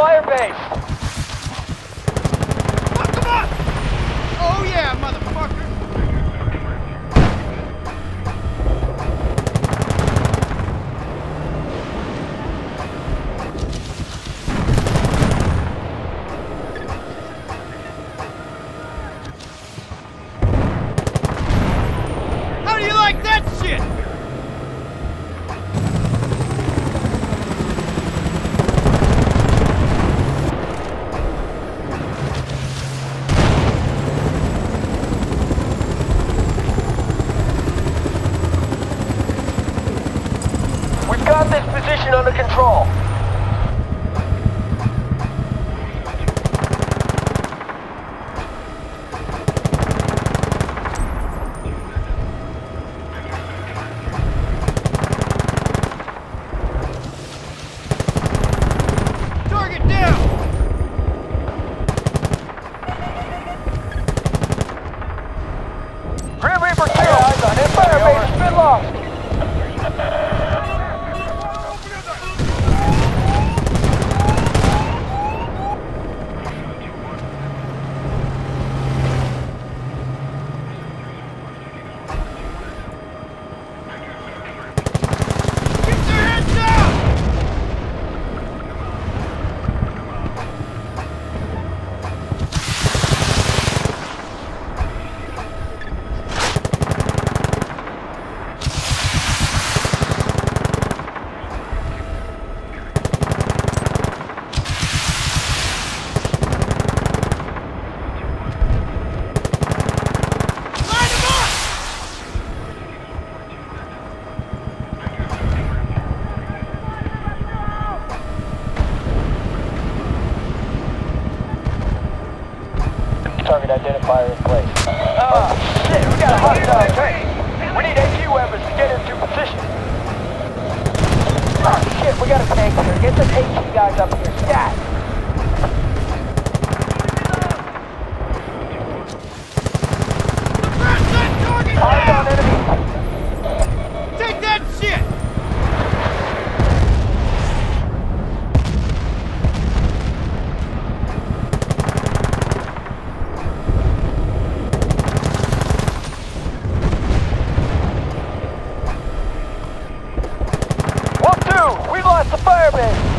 Firebase! Fuck them up! Oh yeah, motherfucker! Under control. Target identifier in place. Shit, we got a hostile tank. We need AQ weapons to get into position. Ah, shit, we got a tank here. Get some AQ guys up here. Stat! Firebase!